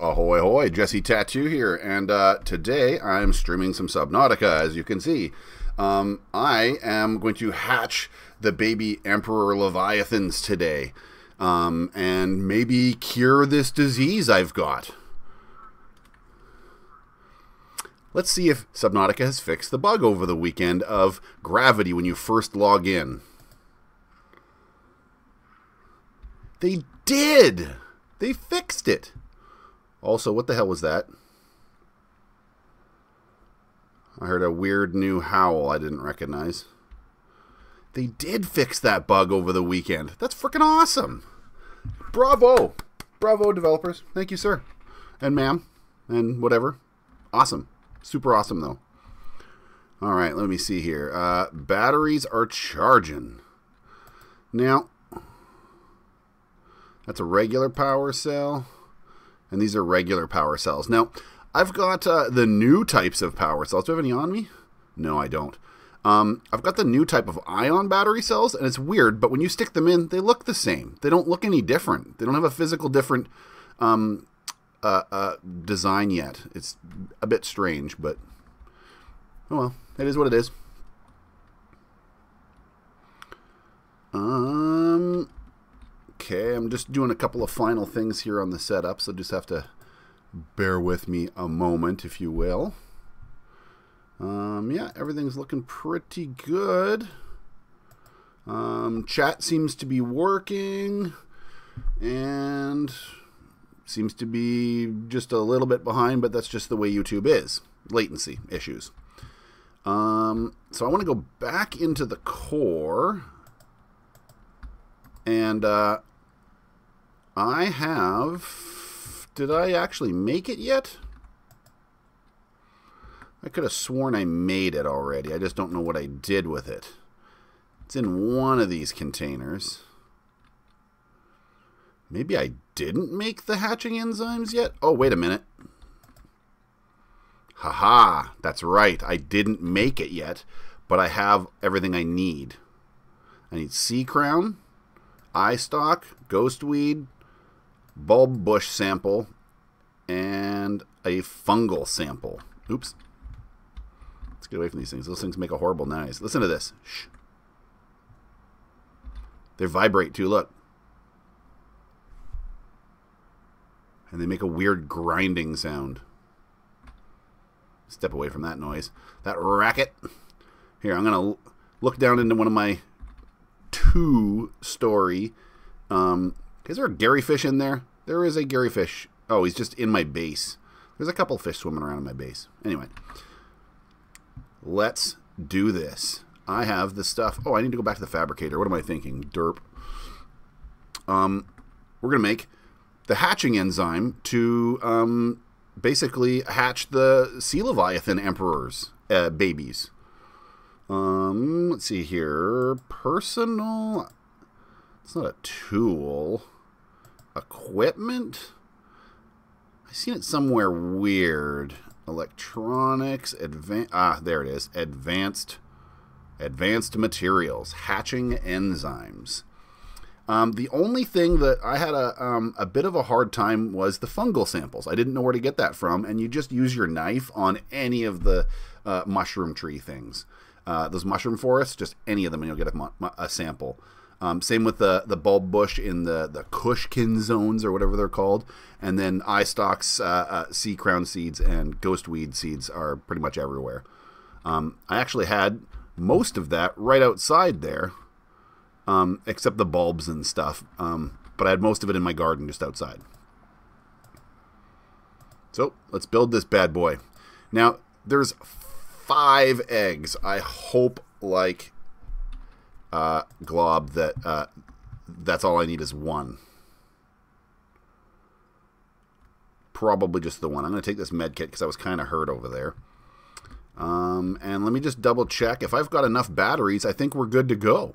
Ahoy, ahoy, Jesse Tattoo here, and today I'm streaming some Subnautica, as you can see. I am going to hatch the baby Emperor Leviathans today, and maybe cure this disease I've got. Let's see if Subnautica has fixed the bug over the weekend of gravity when you first log in. They did! They fixed it! Also, what the hell was that? I heard a weird new howl I didn't recognize. They did fix that bug over the weekend. That's freaking awesome. Bravo. Bravo, developers. Thank you, sir. And ma'am. And whatever. Awesome. Super awesome, though. All right, let me see here. Batteries are charging. Now, that's a regular power cell. And these are regular power cells. Now, I've got the new types of power cells. Do I have any on me? No, I don't. I've got the new type of ion battery cells, and it's weird, but when you stick them in, they look the same. They don't look any different. They don't have a physical different design yet. It's a bit strange, but oh well, it is what it is. Okay, I'm just doing a couple of final things here on the setup, so just have to bear with me a moment, if you will. Yeah, everything's looking pretty good. Chat seems to be working, and seems to be just a little bit behind, but that's just the way YouTube is. Latency issues. So I want to go back into the core, and I have... Did I actually make it yet? I could have sworn I made it already. I just don't know what I did with it. It's in one of these containers. Maybe I didn't make the hatching enzymes yet? Oh, wait a minute. Haha, that's right. I didn't make it yet, but I have everything I need. I need sea crown, eye stalk, ghost weed, bulb bush sample, and a fungal sample. Oops. Let's get away from these things. Those things make a horrible noise. Listen to this. Shh. They vibrate too, look. And they make a weird grinding sound. Step away from that noise. That racket. Here, I'm going to look down into one of my two-story... is there a Gary fish in there? There is a Gary fish. Oh, he's just in my base. There's a couple fish swimming around in my base. Anyway, let's do this. I have the stuff. Oh, I need to go back to the fabricator. What am I thinking? Derp. We're going to make the hatching enzyme to basically hatch the Sea Leviathan Emperor's babies. Let's see here. Personal. It's not a tool. Equipment. I've seen it somewhere weird. Electronics. There it is. Advanced materials. Hatching enzymes. The only thing that I had a bit of a hard time was the fungal samples. I didn't know where to get that from, and you just use your knife on any of the mushroom tree things. Those mushroom forests, just any of them, and you'll get a sample. Same with the bulb bush in the Cushkin zones, or whatever they're called. And then eye stalks, sea crown seeds, and ghost weed seeds are pretty much everywhere. I actually had most of that right outside there. Except the bulbs and stuff, but I had most of it in my garden just outside. So let's build this bad boy. Now there's 5 eggs. I hope, like Glob, that that's all I need is 1. Probably just the 1. I'm going to take this med kit because I was kind of hurt over there. And let me just double check. If I've got enough batteries, I think we're good to go.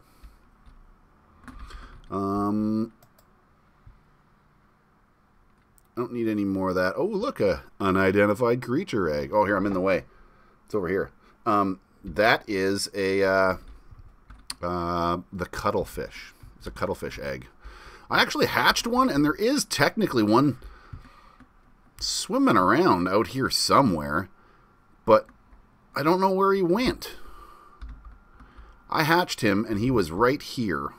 I don't need any more of that. Oh, look, a unidentified creature egg. Oh, here, I'm in the way. It's over here. That is The cuttlefish. It's a cuttlefish egg. I actually hatched one, and there is technically one swimming around out here somewhere, but I don't know where he went. I hatched him, and he was right here.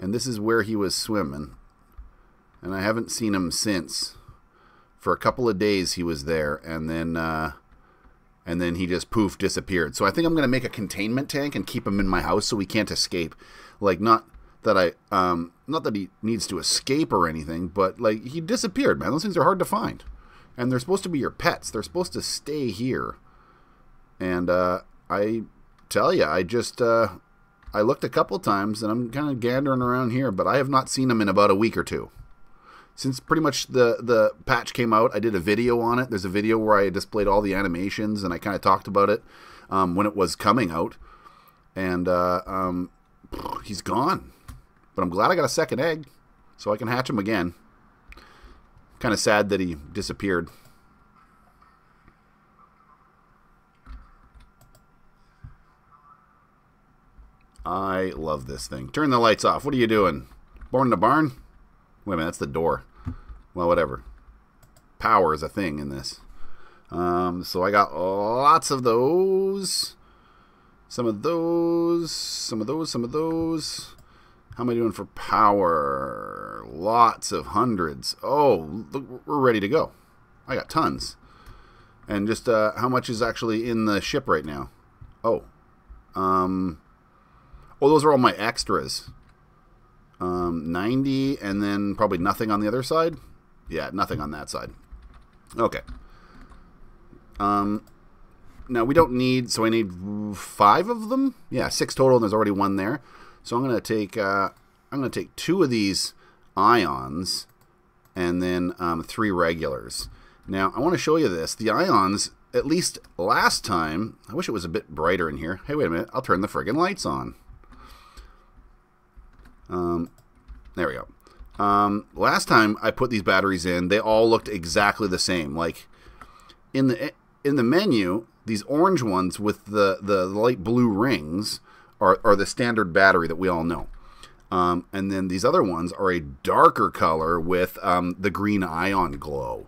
And this is where he was swimming. And I haven't seen him since. For a couple of days he was there, and then he just poof disappeared. So I think I'm going to make a containment tank and keep him in my house so he can't escape. Like, not that he needs to escape or anything, but like, he disappeared, man. Those things are hard to find, and they're supposed to be your pets. They're supposed to stay here. And I tell you, I just I looked a couple times, and I'm kind of gandering around here, but I have not seen him in about a week or two. Since pretty much the patch came out, I did a video on it. There's a video where I displayed all the animations, and I kind of talked about it when it was coming out. And he's gone. But I'm glad I got a second egg, so I can hatch him again. Kind of sad that he disappeared. I love this thing. Turn the lights off. What are you doing? Born in a barn? Wait a minute, that's the door. Well, whatever. Power is a thing in this. So I got lots of those. Some of those. Some of those. Some of those. How am I doing for power? Lots of hundreds. Oh, look, we're ready to go. I got tons. And just how much is actually in the ship right now? Oh. Oh, those are all my extras. 90, and then probably nothing on the other side. Yeah, nothing on that side. Okay. Now we don't need, so I need 5 of them. Yeah, 6 total, and there's already 1 there. So I'm gonna take 2 of these ions, and then 3 regulars. Now I want to show you this. The ions, at least last time, I wish it was a bit brighter in here. Hey, wait a minute! I'll turn the friggin' lights on. There we go. Last time I put these batteries in, they all looked exactly the same. Like in the menu, these orange ones with the light blue rings are the standard battery that we all know. And then these other ones are a darker color with the green ion glow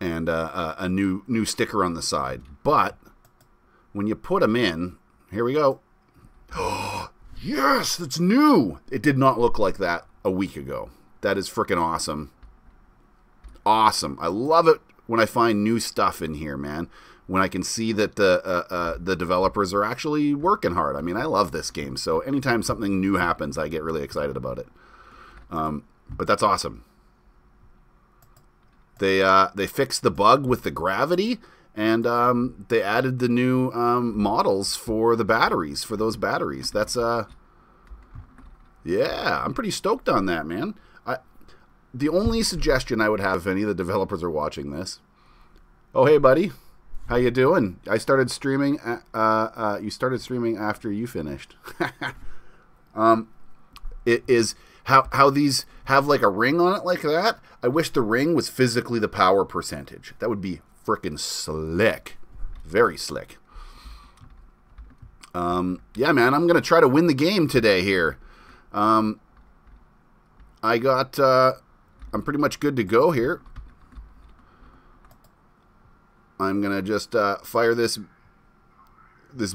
and a new sticker on the side. But when you put them in, here we go. Oh. Yes, that's new. It did not look like that a week ago. That is freaking awesome. Awesome. I love it when I find new stuff in here, man. When I can see that the developers are actually working hard. I mean, I love this game. So anytime something new happens, I get really excited about it. But that's awesome. They fixed the bug with the gravity. And they added the new models for the batteries, for those batteries. That's, yeah, I'm pretty stoked on that, man. The only suggestion I would have, if any of the developers are watching this, oh, hey, buddy, how you doing? I started streaming, you started streaming after you finished. It is how these have like a ring on it like that. I wish the ring was physically the power percentage. That would be freaking slick. Very slick. Yeah, man, I'm going to try to win the game today here. I got, I'm pretty much good to go here. I'm going to just fire this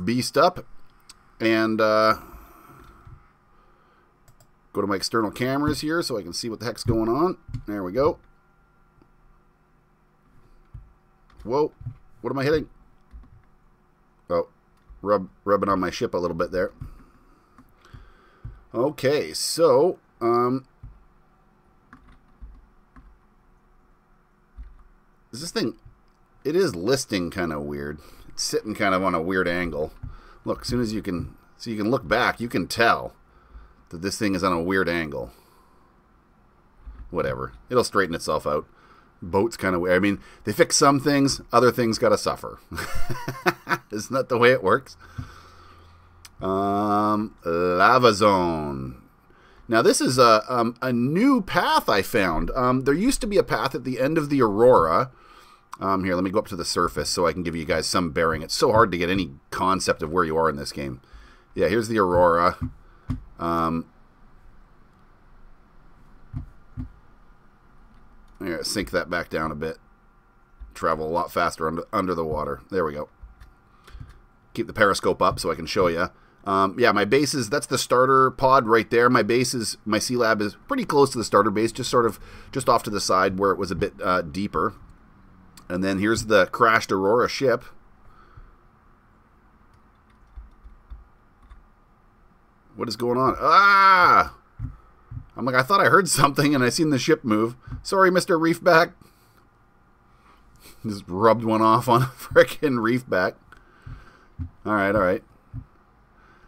beast up and go to my external cameras here so I can see what the heck's going on. There we go. Whoa, what am I hitting? Oh, rubbing on my ship a little bit there. Okay, so, is this thing, it is listing kind of weird. It's sitting kind of on a weird angle. Look, as soon as you can, so you can look back, you can tell that this thing is on a weird angle. Whatever, it'll straighten itself out. Boat's kind of weird. I mean, they fix some things, other things gotta suffer. Isn't that the way it works? Lava zone. Now this is a new path I found. There used to be a path at the end of the Aurora. Here, let me go up to the surface so I can give you guys some bearing. It's so hard to get any concept of where you are in this game. Yeah, here's the Aurora. I'm going to sink that back down a bit. Travel a lot faster under the water. There we go. Keep the periscope up so I can show you. Yeah, my base is, that's the starter pod right there. My base is, my Sea Lab is pretty close to the starter base, just sort of, just off to the side where it was a bit deeper. And then here's the crashed Aurora ship. What is going on? Ah! I'm like, I thought I heard something and I seen the ship move. Sorry, Mr. Reefback. Just rubbed one off on a frickin' Reefback. Alright, alright.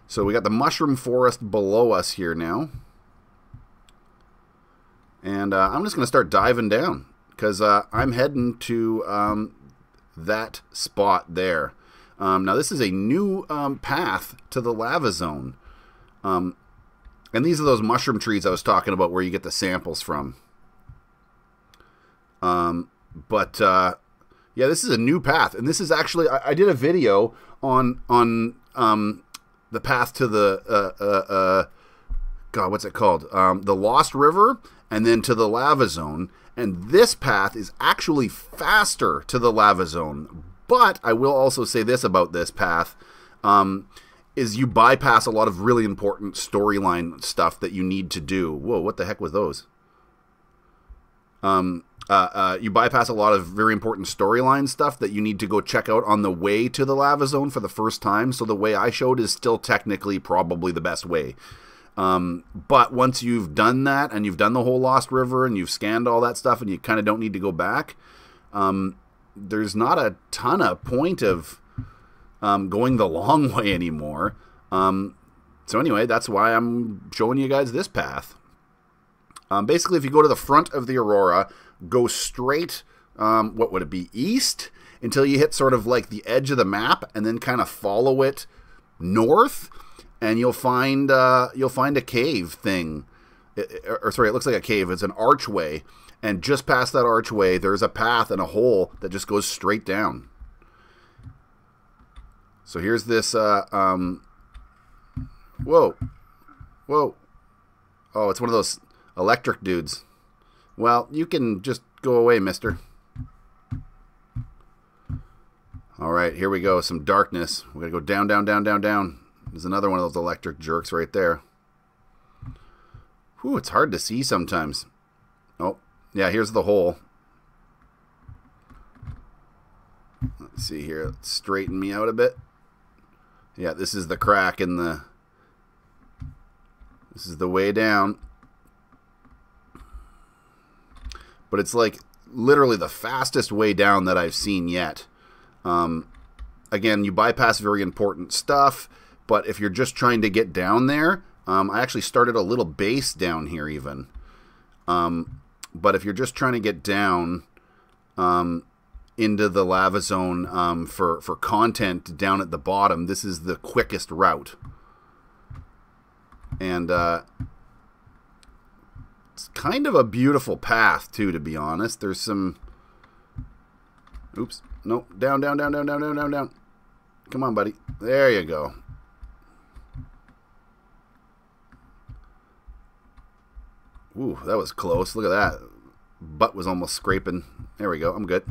So we got the mushroom forest below us here now. And I'm just going to start diving down. Because I'm heading to that spot there. Now this is a new path to the lava zone. And these are those mushroom trees I was talking about where you get the samples from. Yeah, this is a new path. And this is actually, I did a video on the path to the, God, what's it called? The Lost River and then to the Lava Zone. And this path is actually faster to the Lava Zone. But I will also say this about this path. Is you bypass a lot of really important storyline stuff that you need to do. Whoa, what the heck was those? You bypass a lot of very important storyline stuff that you need to go check out on the way to the Lava Zone for the first time. So the way I showed is still technically probably the best way. But once you've done that and you've done the whole Lost River and you've scanned all that stuff and you kind of don't need to go back, there's not a ton of point of... going the long way anymore. So anyway, that's why I'm showing you guys this path. Basically, if you go to the front of the Aurora, go straight, what would it be, east? Until you hit sort of like the edge of the map and then kind of follow it north. And you'll find a cave thing. Sorry, it looks like a cave. It's an archway. And just past that archway, there's a path and a hole that just goes straight down. So here's this, whoa, whoa, oh, it's one of those electric dudes. Well, you can just go away, mister. All right, here we go, some darkness. We're going to go down, down, down, down, down. There's another one of those electric jerks right there. Whew, it's hard to see sometimes. Oh, yeah, here's the hole. Let's see here, let's straighten me out a bit. Yeah, this is the crack in the... This is the way down. But it's like literally the fastest way down that I've seen yet. Again, you bypass very important stuff, but if you're just trying to get down there, I actually started a little base down here even. But if you're just trying to get down... into the lava zone for content down at the bottom, this is the quickest route. And it's kind of a beautiful path too, to be honest. There's some... Oops. Nope. Down, down, down, down, down, down, down, down. Come on, buddy. There you go. Ooh, that was close. Look at that. Butt was almost scraping. There we go. I'm good.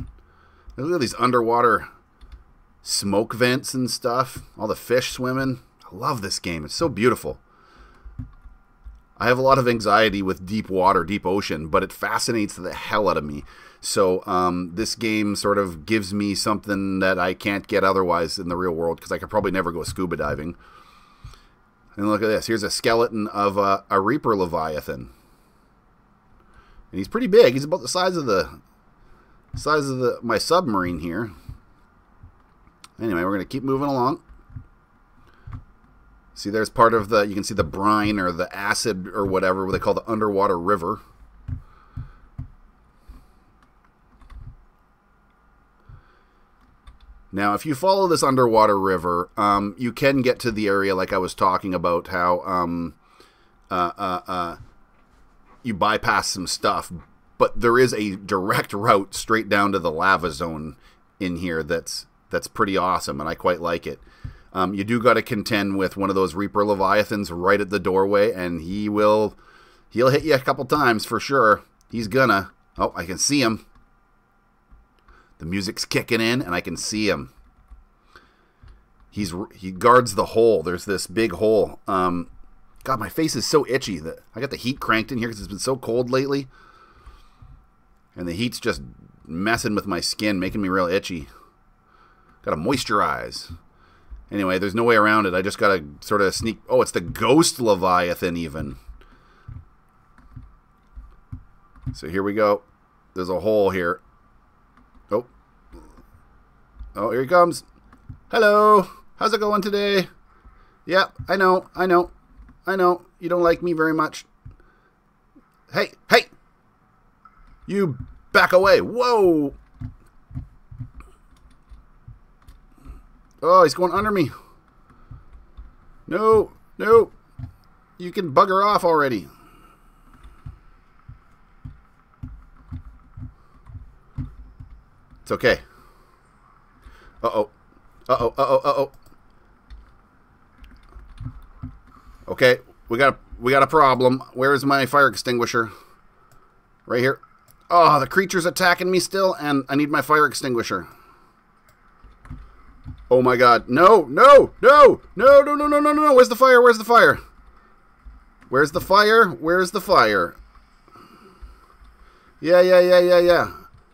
Look at these underwater smoke vents and stuff. All the fish swimming. I love this game. It's so beautiful. I have a lot of anxiety with deep water, deep ocean, but it fascinates the hell out of me. So this game sort of gives me something that I can't get otherwise in the real world, because I could probably never go scuba diving. And look at this. Here's a skeleton of a Reaper Leviathan. And he's pretty big. He's about the size of the... size of the my submarine here. Anyway, we're gonna keep moving along. See, there's part of the, you can see the brine or the acid or whatever what they call the underwater river. Now, if you follow this underwater river, you can get to the area like I was talking about, how you bypass some stuff. But there is a direct route straight down to the lava zone in here that's pretty awesome, and I quite like it. You do got to contend with one of those Reaper Leviathans right at the doorway, and he'll hit you a couple times for sure. He's gonna. Oh, I can see him. The music's kicking in, and I can see him. He guards the hole. There's this big hole. God, my face is so itchy that I got the heat cranked in here because it's been so cold lately, and the heat's just messing with my skin, making me real itchy. Got to moisturize. Anyway, there's no way around it. I just got to sort of sneak. Oh, it's the Ghost Leviathan even. So here we go. There's a hole here. Oh. Oh, here he comes. Hello. How's it going today? Yeah, I know. I know. I know. You don't like me very much. Hey. Hey. You back away. Whoa. Oh, he's going under me. No, no. You can bugger off already. It's okay. Uh-oh. Uh-oh, uh-oh, uh-oh. Okay, we got a problem. Where is my fire extinguisher? Right here. Oh, the creature's attacking me still, and I need my fire extinguisher. Oh my God! No! No! No! No! No! No! No! No! No! Where's the fire? Where's the fire? Where's the fire? Where's the fire? Yeah! Yeah! Yeah! Yeah! Yeah!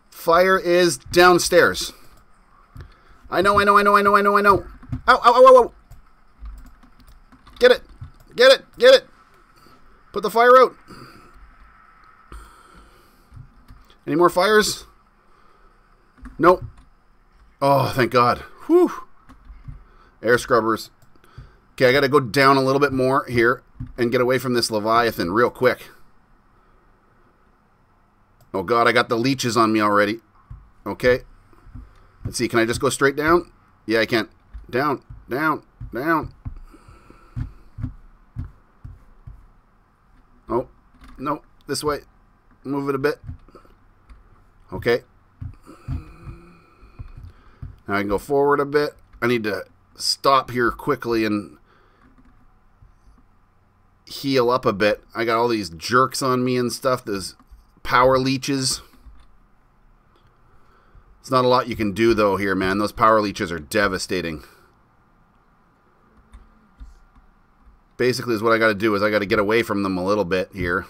Fire is downstairs. I know! I know! I know! I know! I know! I know! Ow! Ow! Ow! Ow! Get it! Get it! Get it! Put the fire out. Any more fires? Nope. Oh, thank God. Whew. Air scrubbers. Okay, I gotta go down a little bit more here and get away from this Leviathan real quick. Oh God, I got the leeches on me already. Okay. Let's see, can I just go straight down? Yeah, I can. Down, down, down. Oh, no, this way. Move it a bit. Okay. Now I can go forward a bit. I need to stop here quickly and heal up a bit. I got all these jerks on me and stuff. Those power leeches. It's not a lot you can do though here, man. Those power leeches are devastating. Basically is what I got to do is I got to get away from them a little bit here.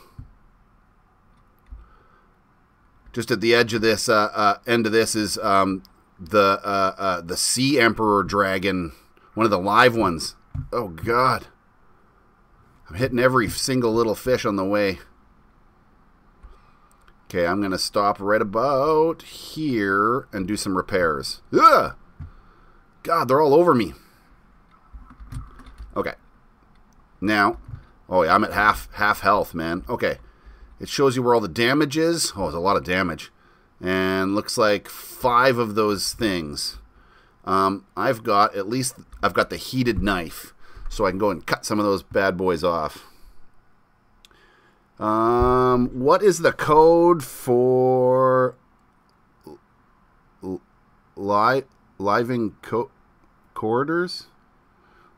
Just at the edge of this, end of this is... the Sea Emperor Dragon, one of the live ones. Oh God, I'm hitting every single little fish on the way. Okay, I'm gonna stop right about here and do some repairs. Ugh! God, they're all over me. Okay, now, oh yeah, I'm at half health, man. Okay, it shows you where all the damage is. Oh, there's a lot of damage. And looks like 5 of those things. I've got at least I've got the heated knife, so I can go and cut some of those bad boys off. What is the code for living quarters?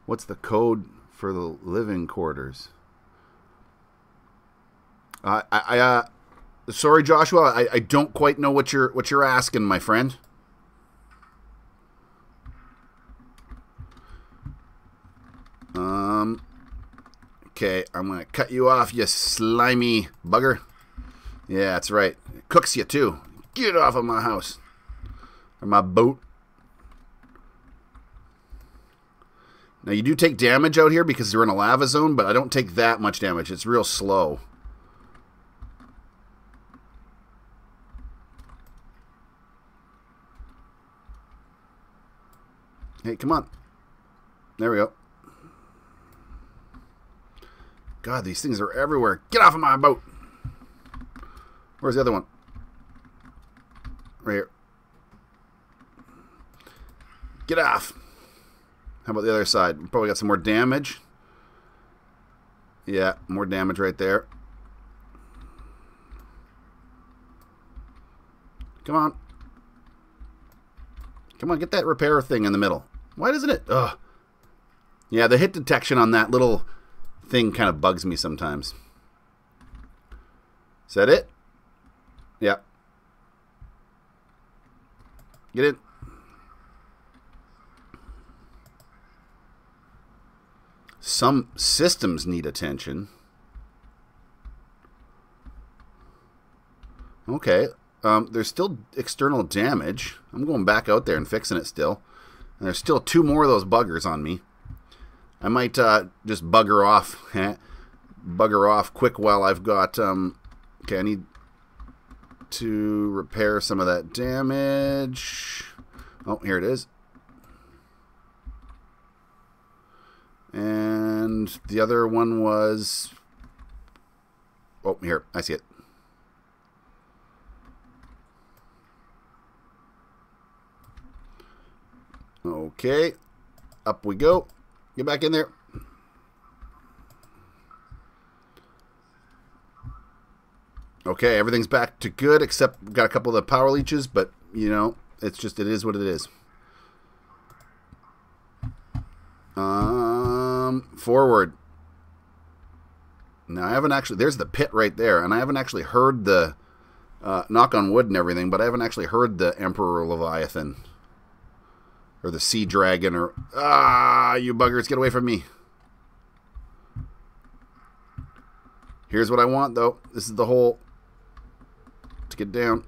What's the code for the living quarters? Sorry, Joshua, I don't quite know what you're asking, my friend. Okay, I'm gonna cut you off, you slimy bugger. Yeah, that's right. It cooks you too. Get off of my house or my boat. Now you do take damage out here because you're in a lava zone, but I don't take that much damage. It's real slow. Hey, come on. There we go. God, these things are everywhere. Get off of my boat. Where's the other one? Right here. Get off. How about the other side? Probably got some more damage. Yeah, more damage right there. Come on. Come on, get that repair thing in the middle. Why doesn't it? Ugh. Yeah, the hit detection on that little thing kind of bugs me sometimes. Is that it? Yeah. Get it? Some systems need attention. Okay. There's still external damage. I'm going back out there and fixing it still. And there's still two more of those buggers on me. I might just bugger off. Bugger off quick while I've got... okay, I need to repair some of that damage. Oh, here it is. And the other one was... Oh, here. I see it. Okay. Up we go. Get back in there. Okay, everything's back to good, except we've got a couple of the power leeches, but, you know, it's just, it is what it is. Forward. Now, I haven't actually, there's the pit right there, and I haven't actually heard the, knock on wood and everything, but I haven't actually heard the Emperor Leviathan. Or the Sea Dragon, or, ah, you buggers, get away from me. Here's what I want, though. This is the hole. To get down.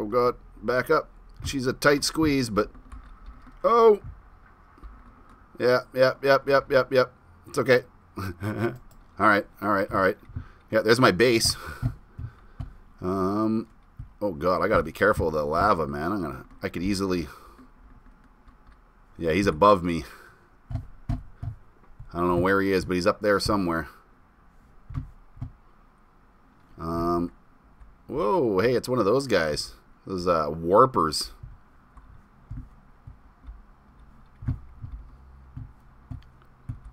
Oh god, back up. She's a tight squeeze, but oh, yeah, yep. It's okay. all right. Yeah, there's my base. Oh god, I gotta be careful of the lava, man. I could easily. Yeah, he's above me. I don't know where he is, but he's up there somewhere. Whoa, hey, it's one of those guys. Those warpers.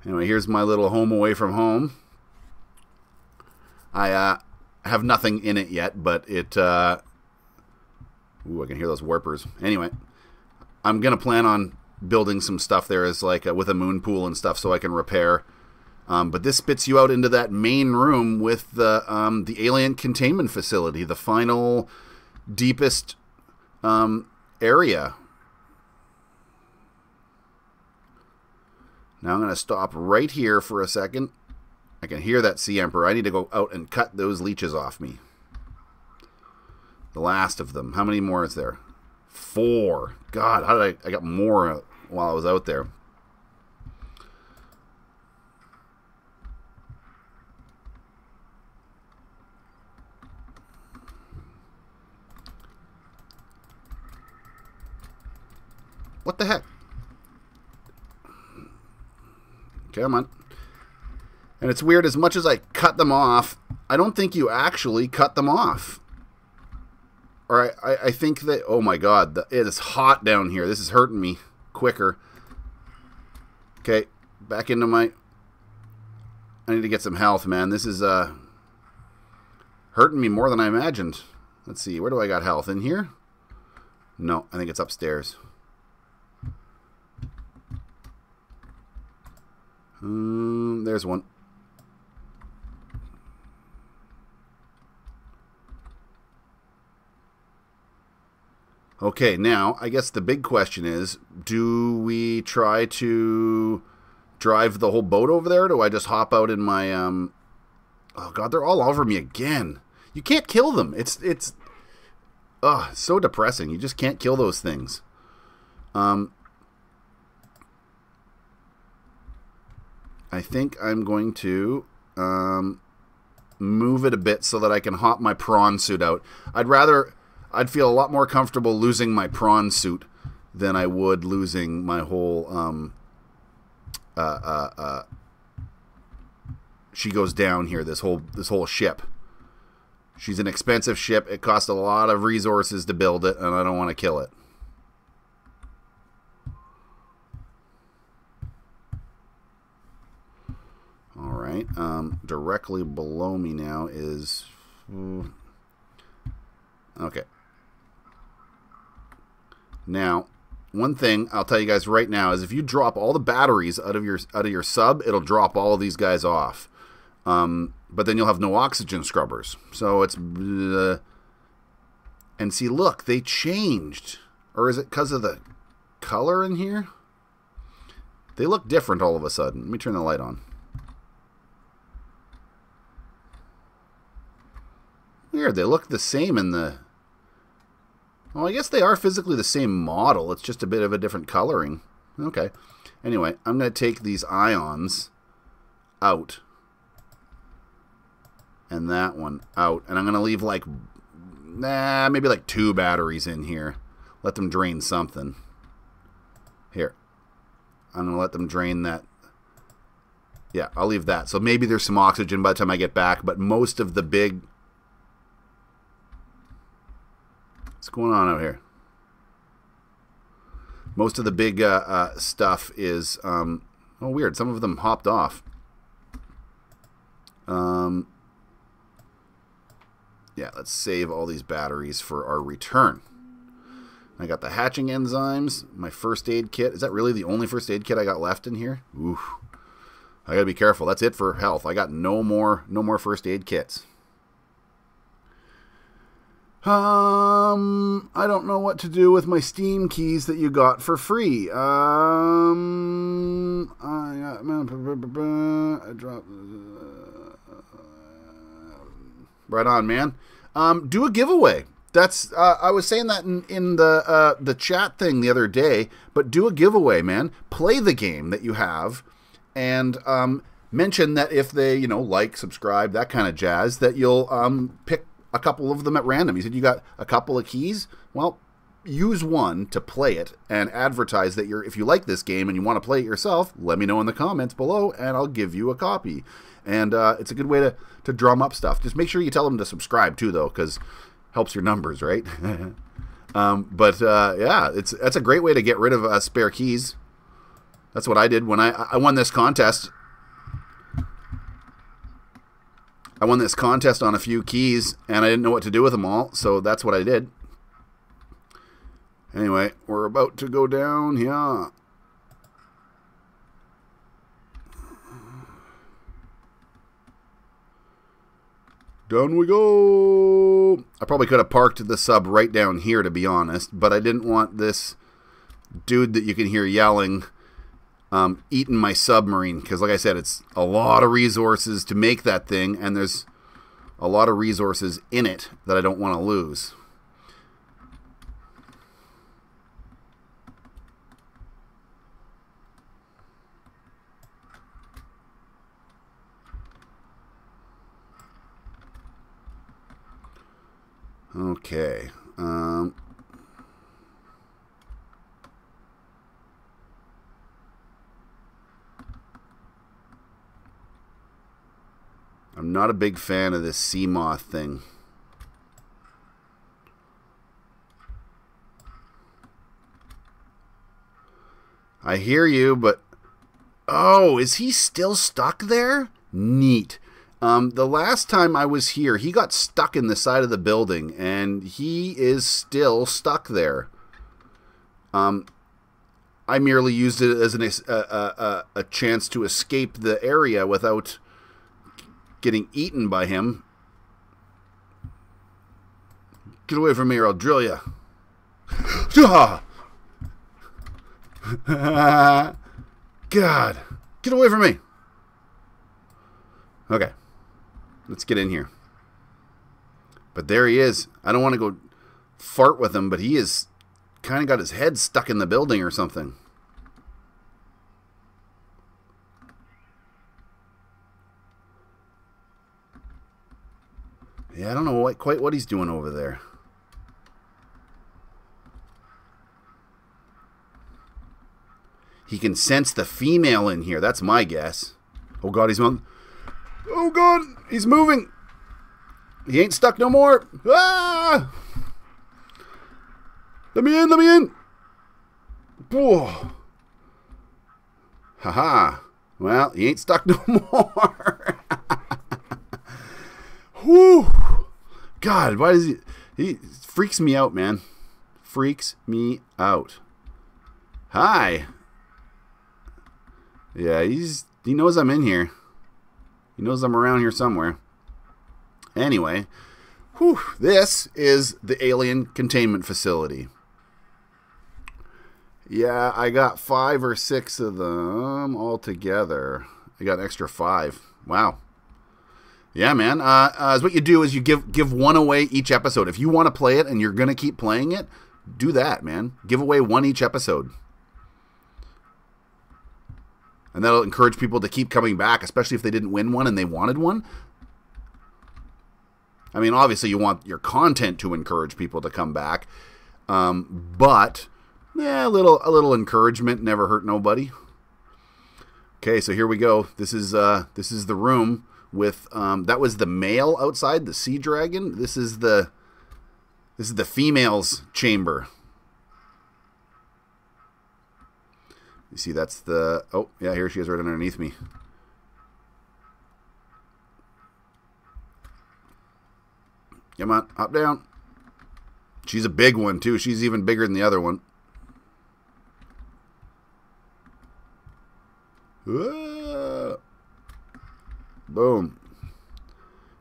Anyway, here's my little home away from home. I have nothing in it yet, but it... Ooh, I can hear those warpers. Anyway, I'm going to plan on building some stuff there as like with a moon pool and stuff so I can repair. But this spits you out into that main room with the alien containment facility, the final deepest area. Now I'm going to stop right here for a second. I can hear that Sea Emperor. I need to go out and cut those leeches off me. The last of them. How many more is there? 4. God, how did I got more while I was out there. What the heck? Come on. And it's weird, as much as I cut them off, I don't think you actually cut them off. Or I think that... Oh my god, it is hot down here. This is hurting me quicker. Okay, back into my... I need to get some health, man. This is hurting me more than I imagined. Let's see, where do I got health? In here? No, I think it's upstairs. There's one. Okay, now, I guess the big question is, do we try to drive the whole boat over there? Or do I just hop out in my, Oh, God, they're all over me again. You can't kill them. It's... Ugh, so depressing. You just can't kill those things. I think I'm going to, move it a bit so that I can hop my prawn suit out. I'd feel a lot more comfortable losing my prawn suit than I would losing my whole, she goes down here, this whole ship. She's an expensive ship. It costs a lot of resources to build it, and I don't want to kill it. All right. Directly below me now is... Okay. Now, one thing I'll tell you guys right now is if you drop all the batteries out of your sub, it'll drop all of these guys off. But then you'll have no oxygen scrubbers. So it's... and see, look, they changed. Or is it because of the color in here? They look different all of a sudden. Let me turn the light on. Weird, they look the same in the... Well, I guess they are physically the same model. It's just a bit of a different coloring. Okay. Anyway, I'm going to take these ions out. And that one out. And I'm going to leave like... Nah, maybe like 2 batteries in here. Let them drain something. Here. I'm going to let them drain that. Yeah, I'll leave that. So maybe there's some oxygen by the time I get back. But most of the big... What's going on out here? Most of the big stuff is... oh, weird. Some of them hopped off. Yeah, let's save all these batteries for our return. I got the hatching enzymes, my first aid kit. Is that really the only first aid kit I got left in here? Oof. I gotta be careful. That's it for health. I got no more first aid kits. I don't know what to do with my Steam keys that you got for free. I dropped... Right on, man. Do a giveaway. That's I was saying that in the chat thing the other day, but do a giveaway, man. Play the game that you have, and mention that if they, you know, like, subscribe, that kind of jazz, that you'll pick a couple of them at random. You said you got a couple of keys. Well, use one to play it and advertise that you're, if you like this game and you want to play it yourself, let me know in the comments below, and I'll give you a copy. And it's a good way to drum up stuff. Just make sure you tell them to subscribe too, though, because helps your numbers, right? Yeah, that's a great way to get rid of spare keys. That's what I did when I won this contest. I won this contest on a few keys, and I didn't know what to do with them all, so that's what I did. Anyway, we're about to go down here. Down we go. I probably could have parked the sub right down here, to be honest, but I didn't want this dude that you can hear yelling eating my submarine, because like I said, it's a lot of resources to make that thing, and there's a lot of resources in it that I don't want to lose. Okay. I'm not a big fan of this Seamoth thing. I hear you, but... Oh, is he still stuck there? Neat. The last time I was here, he got stuck in the side of the building, and he is still stuck there. I merely used it as a chance to escape the area without getting eaten by him. Get away from me or I'll drill you. God, get away from me. Okay. Let's get in here. But there he is. I don't want to go fart with him, but he is kind of got his head stuck in the building or something. Yeah, I don't know quite what he's doing over there. He can sense the female in here. That's my guess. Oh, God, he's on... Oh, God, he's moving. He ain't stuck no more. Ah! Let me in, let me in. Whoa. Ha-ha. Well, he ain't stuck no more. Whew. God, why does he freaks me out, man. freaks me out. Hi. Yeah, he knows I'm in here. He knows I'm around here somewhere. Anyway, whew, this is the alien containment facility. Yeah, I got 5 or 6 of them all together. I got an extra 5. Wow. Yeah, man. So what you do is you give one away each episode. If you want to play it and you're gonna keep playing it, do that, man. Give away one each episode. And that'll encourage people to keep coming back, especially if they didn't win one and they wanted one. I mean, obviously you want your content to encourage people to come back, but yeah, a little encouragement never hurt nobody. Okay, so here we go. This is the room with that was the male outside, the Sea Dragon. This is the female's chamber. You see, that's the... Oh, yeah, here she is right underneath me. Come on, hop down. She's a big one, too. She's even bigger than the other one. Whoa. Boom.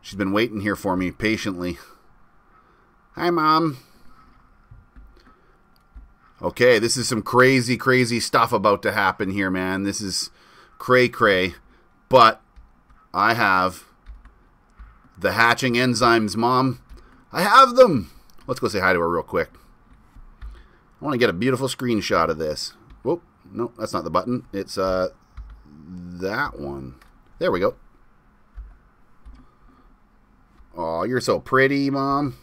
She's been waiting here for me patiently. Hi, Mom. Okay, this is some crazy, crazy stuff about to happen here, man. This is cray-cray. But I have the hatching enzymes, Mom. I have them. Let's go say hi to her real quick. I want to get a beautiful screenshot of this. Whoop. No, that's not the button. It's that one. There we go. Aw, you're so pretty, Mom.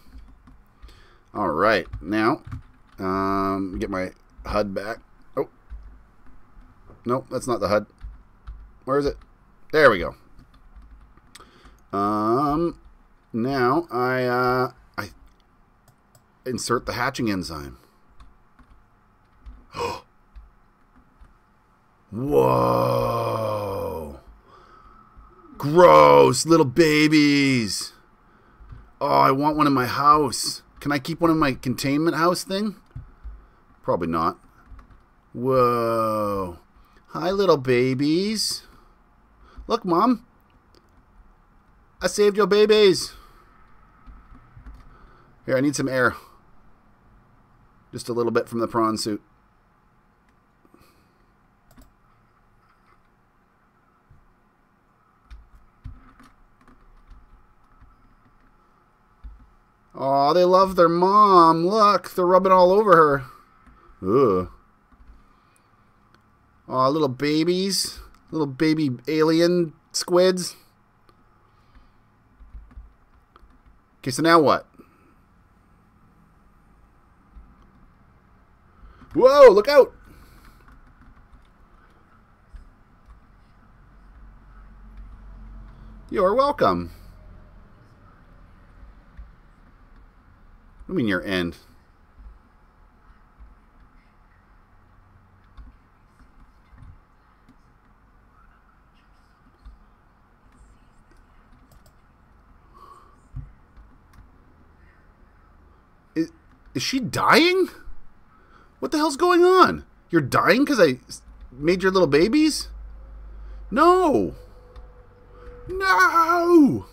All right. Now... get my HUD back. Oh. Nope, that's not the HUD. Where is it? There we go. Now I insert the hatching enzyme. Whoa. Gross, little babies. Oh, I want one in my house. Can I keep one in my containment house thing? Probably not. Whoa. Hi, little babies. Look, Mom. I saved your babies. Here, I need some air. Just a little bit from the prawn suit. Aw, they love their mom. Look, they're rubbing all over her. Ugh. Aw, little babies. Little baby alien squids. Okay, so now what? Whoa, look out! You're welcome. I mean, your end. Is she dying? What the hell's going on? You're dying because I made your little babies? No. No.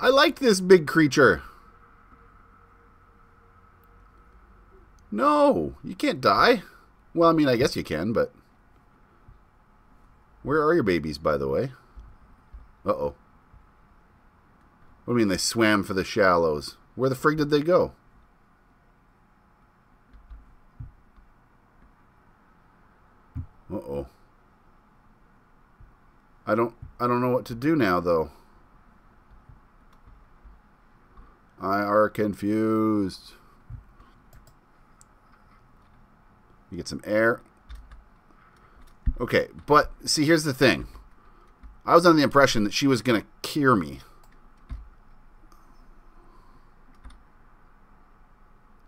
I like this big creature. No, you can't die. Well, I mean, I guess you can, but... Where are your babies, by the way? Uh-oh. What do you mean they swam for the shallows? Where the frig did they go? Uh-oh. I don't know what to do now, though. I are confused. You get some air. Okay, but see, here's the thing. I was under the impression that she was going to cure me.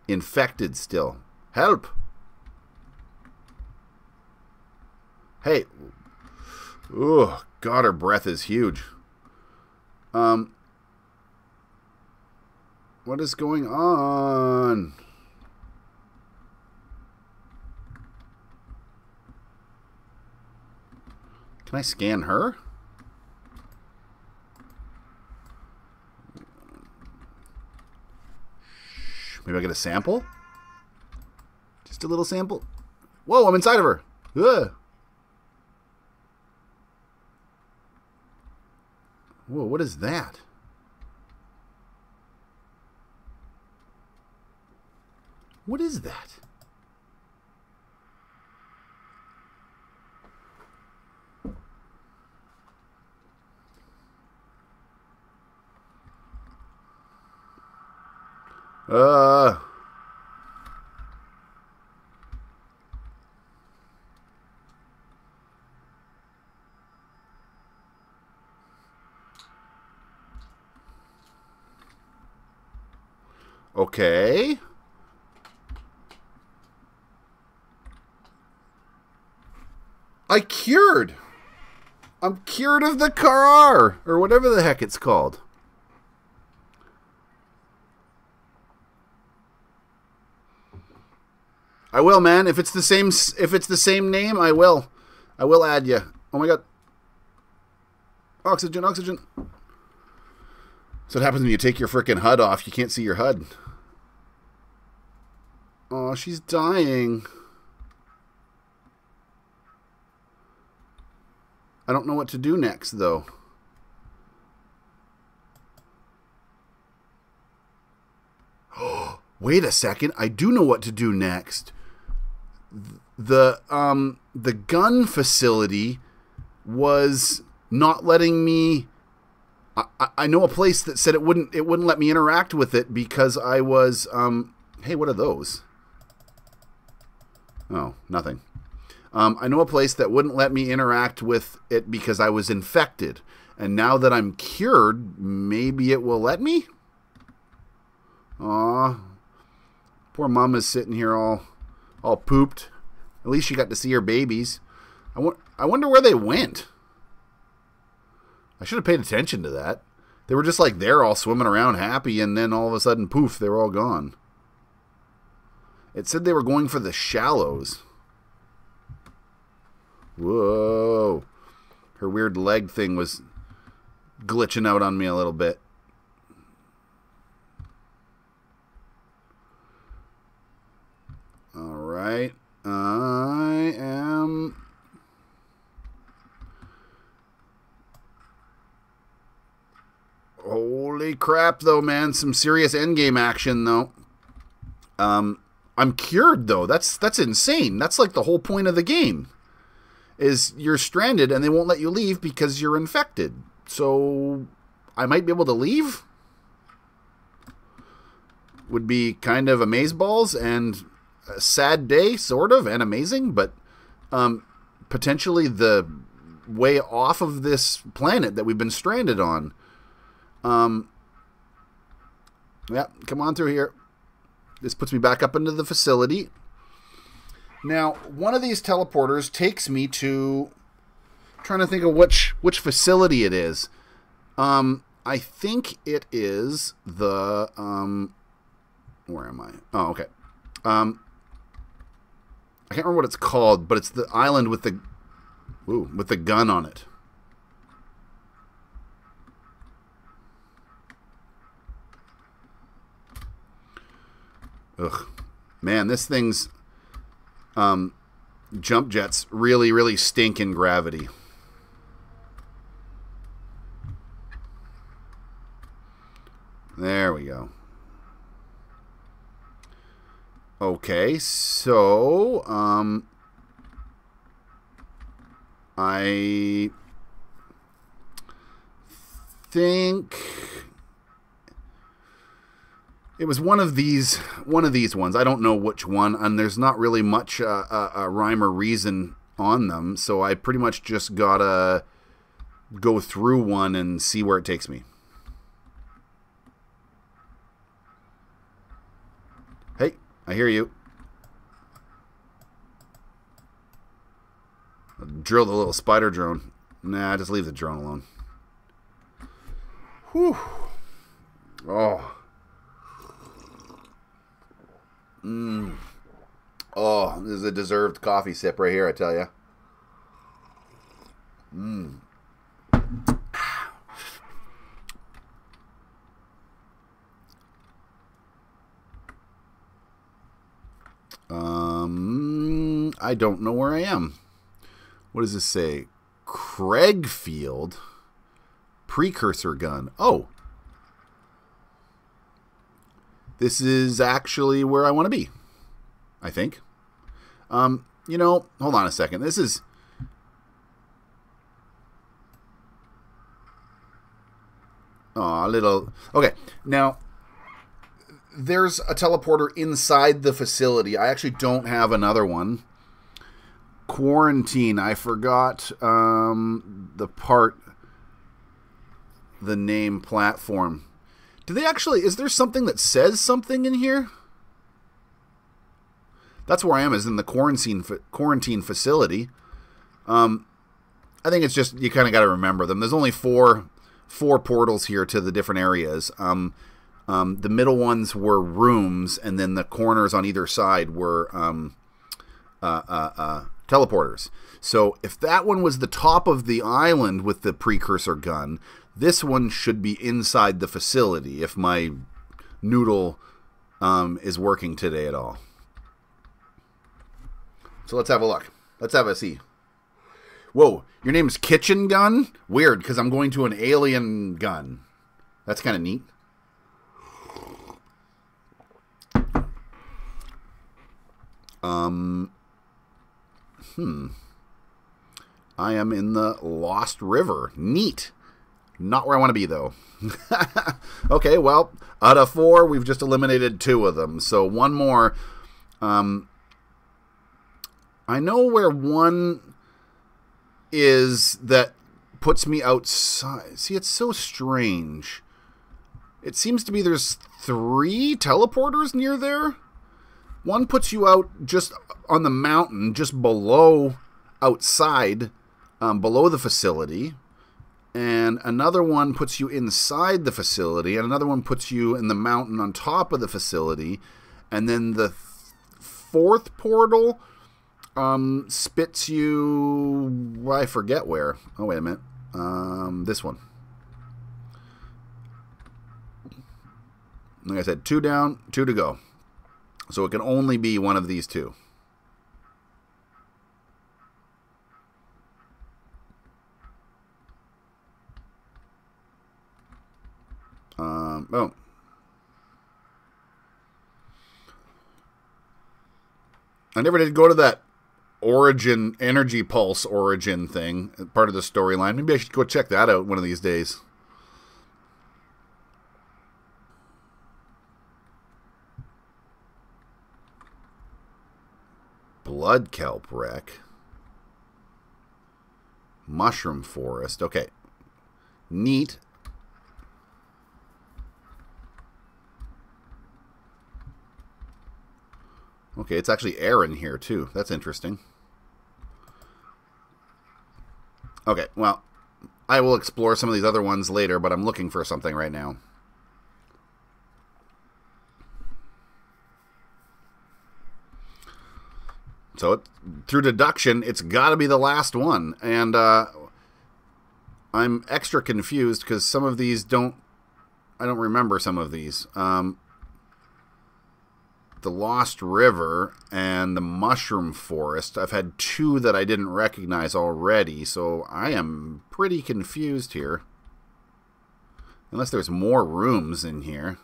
Infected still. Help! Hey. Ooh, God, her breath is huge. What is going on? Can I scan her? Maybe I get a sample? Just a little sample? Whoa, I'm inside of her! Ugh. Whoa, what is that? What is that? Okay. I cured. I'm cured of the car or whatever the heck it's called. I will, man. If it's the same, name, I will. I will add you. Oh my god. Oxygen, oxygen. So what happens when you take your frickin' HUD off? You can't see your HUD. Oh, she's dying. I don't know what to do next, though. Oh, wait a second. I do know what to do next. The gun facility was not letting me. I know a place that said it wouldn't let me interact with it because I was hey, what are those? Oh, nothing. I know a place that wouldn't let me interact with it because I was infected, and now that I'm cured, maybe it will let me. Aw, poor mama's sitting here all pooped. At least she got to see her babies. I wonder where they went. I should have paid attention to that. They were just like there, all swimming around happy, and then all of a sudden, poof, they were all gone. It said they were going for the shallows. Whoa. Her weird leg thing was glitching out on me a little bit. All right. I am... Holy crap, though, man. Some serious endgame action, though. I'm cured, though. That's insane. That's like the whole point of the game. Is you're stranded and they won't let you leave because you're infected. So I might be able to leave? Would be kind of amazeballs and a sad day, sort of, and amazing. But potentially the way off of this planet that we've been stranded on. Yeah, come on through here. This puts me back up into the facility. Now, one of these teleporters takes me to... I'm trying to think of which facility it is. I think it is the... where am I? Oh, okay. I can't remember what it's called, but it's the island with the... Ooh, with the gun on it. Ugh, man, this thing's jump jets really, really stink in gravity. There we go. Okay, so I think. It was one of these ones. I don't know which one, and there's not really much rhyme or reason on them, so I pretty much just gotta go through one and see where it takes me. Hey, I hear you. I'll drill the little spider drone. Nah, just leave the drone alone. Whew. Oh. Mmm. Oh, this is a deserved coffee sip right here, I tell ya. Mmm. I don't know where I am. What does this say? Craigfield Precursor Gun. Oh. This is actually where I want to be, I think. You know, hold on a second. This is... Aw, little... Okay, now... There's a teleporter inside the facility. I actually don't have another one. Quarantine. I forgot the name platform. Do they actually... Is there something that says something in here? That's where I am, is in the quarantine facility. I think it's just... You kind of got to remember them. There's only four portals here to the different areas. The middle ones were rooms, and then the corners on either side were teleporters. So if that one was the top of the island with the precursor gun, this one should be inside the facility if my noodle is working today at all. So let's have a look. Let's have a see. Whoa, your name's Kitchen Gun? Weird, because I'm going to an alien gun. That's kind of neat. I am in the Lost River. Neat. Not where I want to be, though. Okay, well, out of four, we've just eliminated two of them. So one more. I know where one is that puts me outside. See, it's so strange. It seems to be there's three teleporters near there. One puts you out just on the mountain, just below, outside, below the facility. And another one puts you inside the facility. And another one puts you in the mountain on top of the facility. And then the fourth portal spits you... I forget where. Oh, wait a minute. This one. Like I said, two down, two to go. So it can only be one of these two. Oh. I never did go to that origin, energy pulse origin thing, part of the storyline. Maybe I should go check that out one of these days. Blood kelp wreck. Mushroom forest. Okay. Neat. Okay, it's actually air in here, too. That's interesting. Okay, well, I will explore some of these other ones later, but I'm looking for something right now. So, through deduction, it's got to be the last one. And I'm extra confused because some of these don't... I don't remember some of these. The Lost River and the Mushroom Forest. I've had two that I didn't recognize already, so I am pretty confused here. Unless there's more rooms in here.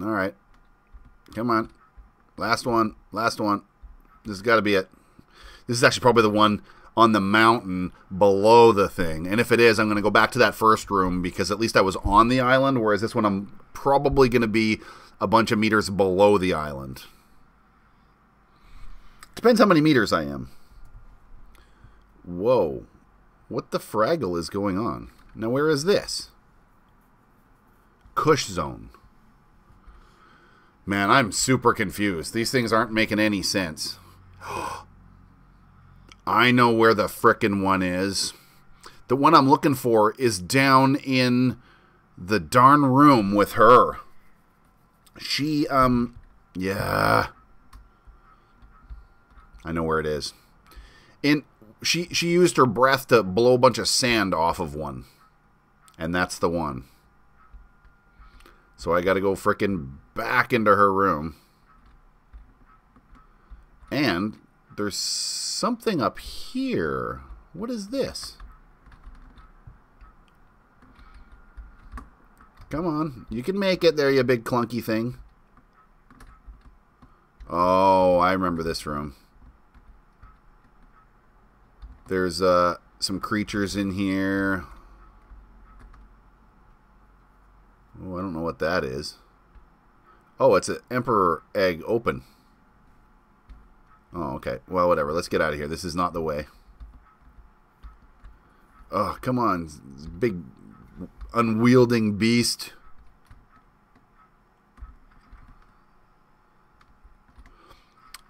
All right. Come on. Last one. Last one. This has got to be it. This is actually probably the one on the mountain below the thing. And if it is, I'm going to go back to that first room because at least I was on the island, whereas this one I'm probably going to be a bunch of meters below the island. Depends how many meters I am. Whoa. What the fraggle is going on? Now, where is this? Cush Zone. Man, I'm super confused. These things aren't making any sense. I know where the frickin' one is. The one I'm looking for is down in the darn room with her. She, yeah. I know where it is. And she used her breath to blow a bunch of sand off of one. And that's the one. So I got to go frickin' back into her room. And there's something up here. What is this? Come on. You can make it there, you big clunky thing. Oh, I remember this room. There's some creatures in here. Oh, I don't know what that is. Oh, it's an emperor egg open. Oh, okay. Well, whatever. Let's get out of here. This is not the way. Oh, come on, big unwielding beast.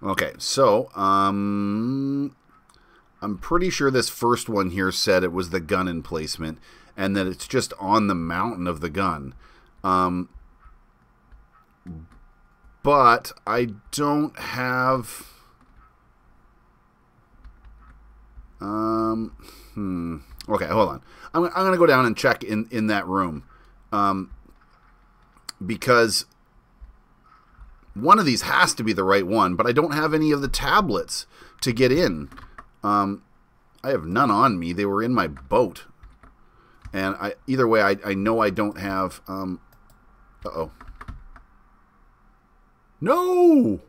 Okay, so I'm pretty sure this first one here said it was the gun emplacement, and that it's just on the mountain of the gun. But I don't have. Okay, hold on. I'm gonna go down and check in that room, because one of these has to be the right one. But I don't have any of the tablets to get in. I have none on me. They were in my boat, and either way, I know I don't have. Uh-oh. No.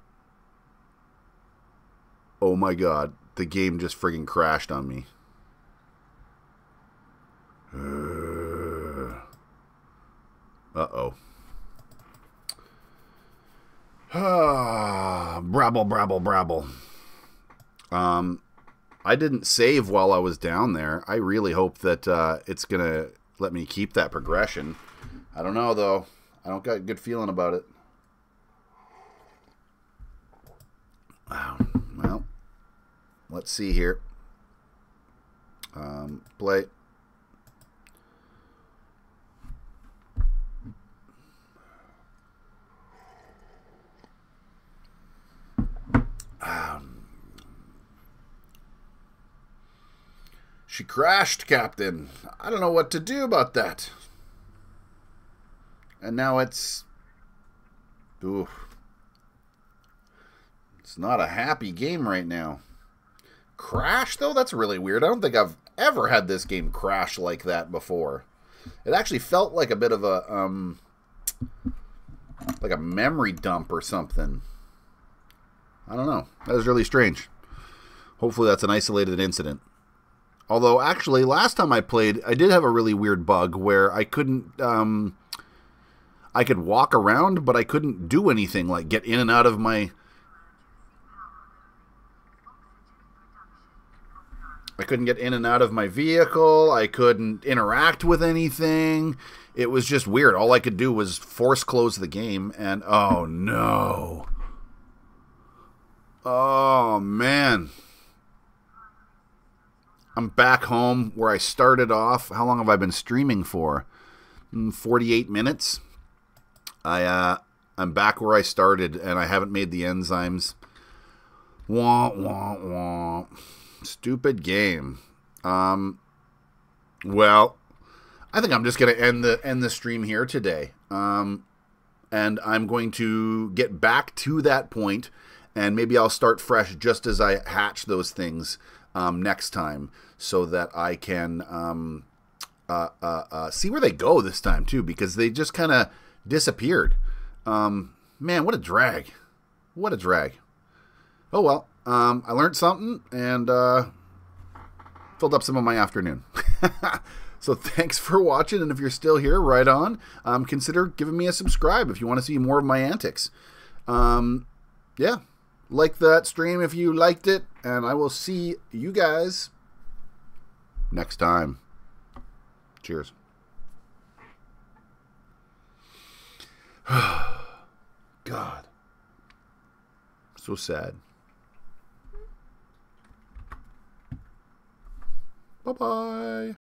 Oh my God. The game just friggin' crashed on me. Uh-oh. Brabble, brabble, brabble. I didn't save while I was down there. I really hope that it's going to let me keep that progression. I don't know, though. I don't got a good feeling about it. Wow. Well. Let's see here. Play. She crashed, Captain. I don't know what to do about that. And now it's... Oof. It's not a happy game right now. Crash, though? That's really weird. I don't think I've ever had this game crash like that before. It actually felt like a bit of a like a memory dump or something. I don't know. That was really strange. Hopefully that's an isolated incident. Although actually last time I played, I did have a really weird bug where I couldn't I could walk around, but I couldn't do anything like get in and out of my vehicle. I couldn't interact with anything. It was just weird. All I could do was force close the game, and oh no. Oh man. I'm back home where I started off. How long have I been streaming for? 48 minutes. I'm back where I started, and I haven't made the enzymes. Wah, wah, wah. Stupid game. Well, I think I'm just gonna end the stream here today. And I'm going to get back to that point, and maybe I'll start fresh just as I hatch those things next time, so that I can see where they go this time too, because they just kind of disappeared. Man, what a drag! What a drag! Oh well. I learned something and filled up some of my afternoon. So thanks for watching, and if you're still here, right on. Consider giving me a subscribe if you want to see more of my antics. Yeah, like that stream if you liked it, and I will see you guys next time. Cheers. God. So sad. Bye-bye.